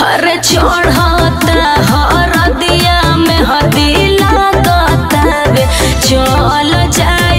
अरे चढ़ता हर दिया में हदी लागता चल जाए।